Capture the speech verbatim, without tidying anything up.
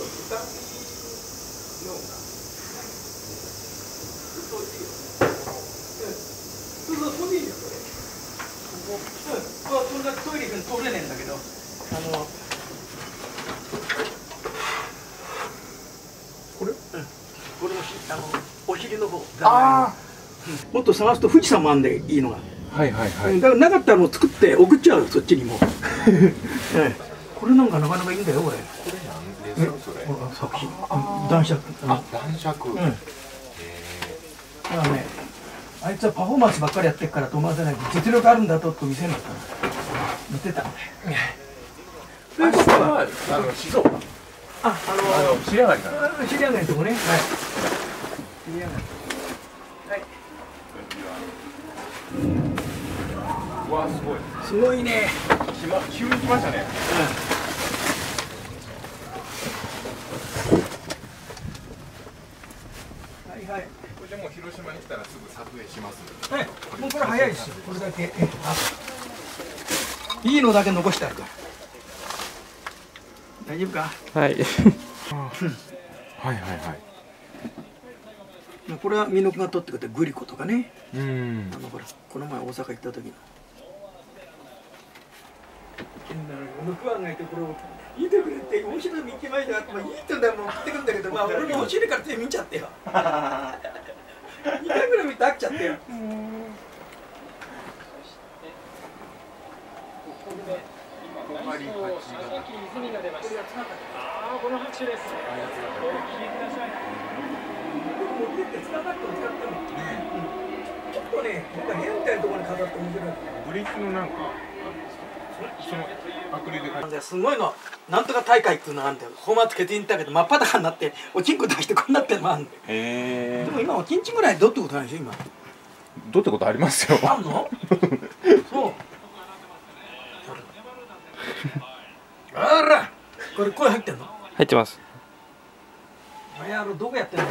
と時間的に量がずっといいよね。そうそう、それでいいよ、これ。ここ、こんなトイレ行くの通れねえんだけど、あの、これ？うん。これも、あの、お尻の方。ああ。もっと探すと富士山もあんでいいのが。はいはいはい。だからなかったらもう作って送っちゃう、そっちにも。これなんかなかなかいいんだよ、これ。これなんですか、それ。作品。男爵。あ、男爵。うん。へえ。だからね、あいつはパフォーマンスばっかりやってるからと思わせないで、実力あるんだとって見せるんだったら。見てたんだよ。ということは、あの、静岡。あ、あの、知り合いかな。知り合いのとこね。はい。知り合い。はい。うわ、すごい。すごいね。きま、急に来ましたね。うん。はいはい。これでもう広島に来たらすぐ撮影しますので。はい。もうこれ早いですよ。これだけ。いいのだけ残してあるから。大丈夫か。はい。はいはいはい。これはミノクが取ってくれたグリコとかね。うん。あのほらこの前大阪行った時の。僕食わないところを見てくれって面白いミッキーマイスだっていいとだも送ってくんだけど、まあ俺もお尻から手見ちゃってよ。にかいぐらい見て飽きちゃってよ。そしてここで今何と佐々木泉が出ました。ああこのはちですね。お聞きください。持ってって使わなくても使っても、ちょっとね、なんか変みたいなところに飾って面白い。ブリッジのなんか、そのアクリルで描いて。すごいの、なんとか大会っていうのがあるんだよ。本番つけていったけど、真っ裸になって、おちんこ出してこうなってるのもあるんだよ。へえ。でも今おちんちんぐらいどうってことないでしょ、今。どうってことありますよ。あんの？そう。あら、これ声入ってんの？入ってます。あれあのどこやってんの？